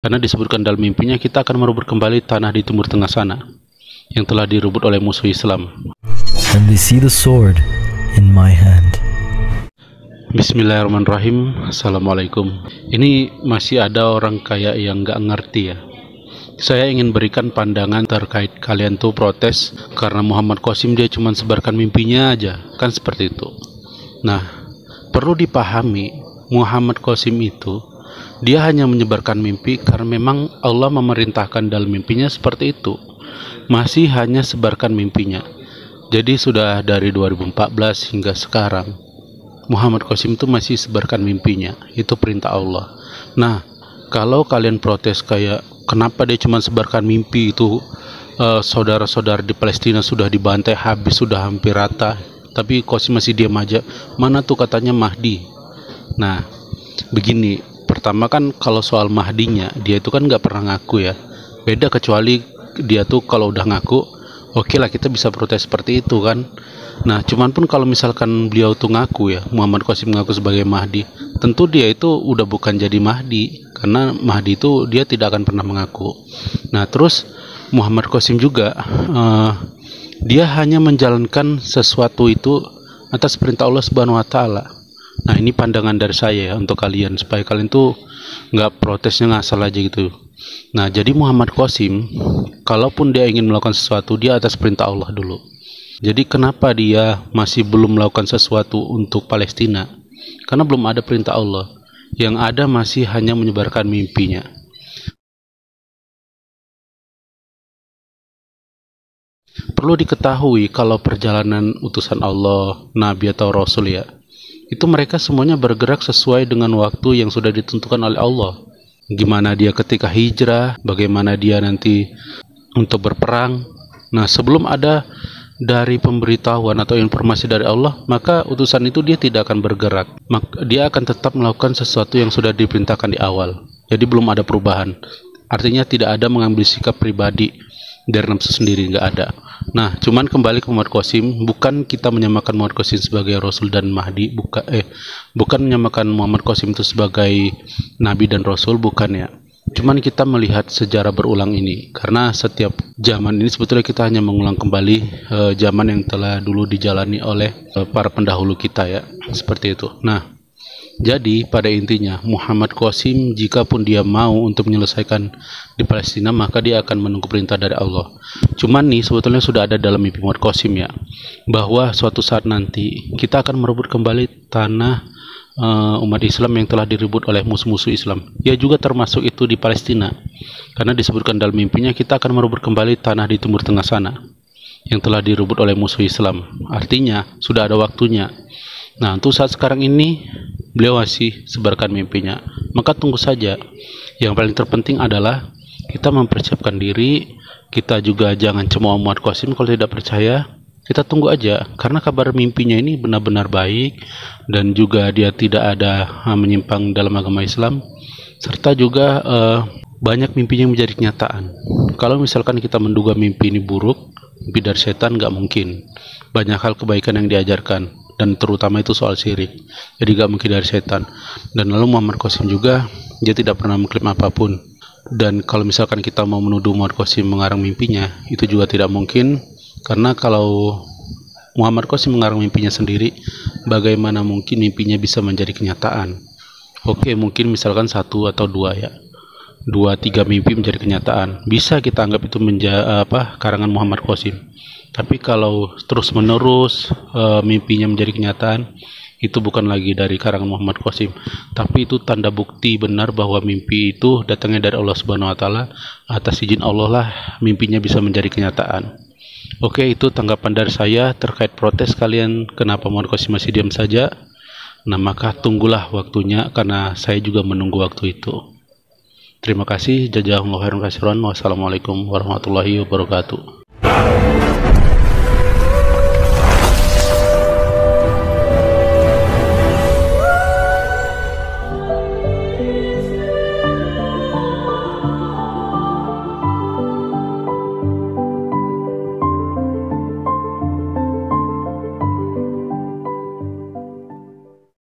Karena disebutkan dalam mimpinya kita akan merebut kembali tanah di timur tengah sana yang telah direbut oleh musuh Islam. And they see the sword in my hand. Bismillahirrahmanirrahim. Assalamualaikum. Ini masih ada orang kaya yang gak ngerti ya. Saya ingin berikan pandangan terkait kalian tuh protes karena Muhammad Qasim dia cuma sebarkan mimpinya aja, kan seperti itu. Nah, perlu dipahami Muhammad Qasim itu dia hanya menyebarkan mimpi karena memang Allah memerintahkan dalam mimpinya seperti itu. Masih hanya sebarkan mimpinya. Jadi sudah dari 2014 hingga sekarang Muhammad Qasim itu masih sebarkan mimpinya. Itu perintah Allah. Nah, kalau kalian protes kayak kenapa dia cuma sebarkan mimpi itu, saudara-saudara di Palestina sudah dibantai habis, sudah hampir rata, tapi Qasim masih diam aja. Mana tuh katanya Mahdi? Nah, begini. Pertama kan kalau soal Mahdinya dia itu kan nggak pernah ngaku ya, beda kecuali dia tuh kalau udah ngaku oke lah kita bisa protes seperti itu kan. Nah cuman pun kalau misalkan beliau tuh ngaku ya, Muhammad Qasim ngaku sebagai Mahdi, tentu dia itu udah bukan jadi Mahdi karena Mahdi itu dia tidak akan pernah mengaku. Nah terus Muhammad Qasim juga dia hanya menjalankan sesuatu itu atas perintah Allah Subhanahu Wa Taala. Nah ini pandangan dari saya ya untuk kalian, supaya kalian tuh nggak protesnya ngasal aja gitu. Nah jadi Muhammad Qasim kalaupun dia ingin melakukan sesuatu dia atas perintah Allah dulu. Jadi kenapa dia masih belum melakukan sesuatu untuk Palestina? Karena belum ada perintah Allah, yang ada masih hanya menyebarkan mimpinya. Perlu diketahui kalau perjalanan utusan Allah, Nabi atau Rasul ya, itu mereka semuanya bergerak sesuai dengan waktu yang sudah ditentukan oleh Allah. Gimana dia ketika hijrah, bagaimana dia nanti untuk berperang. Nah, sebelum ada dari pemberitahuan atau informasi dari Allah, maka utusan itu dia tidak akan bergerak. Dia akan tetap melakukan sesuatu yang sudah diperintahkan di awal. Jadi belum ada perubahan. Artinya tidak ada mengambil sikap pribadi dari nafsu sendiri, nggak ada. Nah, cuman kembali ke Muhammad Qasim, bukan kita menyamakan Muhammad Qasim sebagai Rasul dan Mahdi, bukan menyamakan Muhammad Qasim itu sebagai Nabi dan Rasul, bukan ya. Cuman kita melihat sejarah berulang ini, karena setiap zaman ini sebetulnya kita hanya mengulang kembali zaman yang telah dulu dijalani oleh para pendahulu kita ya, seperti itu. Nah, jadi pada intinya Muhammad Qasim jika pun dia mau untuk menyelesaikan di Palestina maka dia akan menunggu perintah dari Allah. Cuman nih sebetulnya sudah ada dalam mimpi Muhammad Qasim ya, bahwa suatu saat nanti kita akan merebut kembali tanah umat Islam yang telah direbut oleh musuh-musuh Islam. Ya juga termasuk itu di Palestina, karena disebutkan dalam mimpinya kita akan merebut kembali tanah di timur tengah sana yang telah direbut oleh musuh Islam. Artinya sudah ada waktunya. Nah untuk saat sekarang ini beliau masih sebarkan mimpinya, maka tunggu saja. Yang paling terpenting adalah kita mempersiapkan diri. Kita juga jangan cemooh Muhammad Qasim kalau tidak percaya. Kita tunggu aja, karena kabar mimpinya ini benar-benar baik dan juga dia tidak ada menyimpang dalam agama Islam, serta juga banyak mimpinya menjadi kenyataan. Kalau misalkan kita menduga mimpi ini buruk, mimpi dari setan, nggak mungkin. Banyak hal kebaikan yang diajarkan, dan terutama itu soal syirik, jadi gak mungkin dari setan. Dan lalu Muhammad Qasim juga dia tidak pernah mengklaim apapun, dan kalau misalkan kita mau menuduh Muhammad Qasim mengarang mimpinya, itu juga tidak mungkin, karena kalau Muhammad Qasim mengarang mimpinya sendiri, bagaimana mungkin mimpinya bisa menjadi kenyataan? Oke, mungkin misalkan satu atau dua ya, 2-3 mimpi menjadi kenyataan, bisa kita anggap itu karangan Muhammad Qasim. Tapi kalau terus menerus mimpinya menjadi kenyataan, itu bukan lagi dari karangan Muhammad Qasim, tapi itu tanda bukti benar bahwa mimpi itu datangnya dari Allah Subhanahu Wa Taala. Atas izin Allah lah mimpinya bisa menjadi kenyataan. Oke, itu tanggapan dari saya terkait protes kalian kenapa Muhammad Qasim masih diam saja. Nah maka tunggulah waktunya, karena saya juga menunggu waktu itu. Terima kasih. Jazakumullahu khairan katsiran. Wassalamualaikum warahmatullahi wabarakatuh.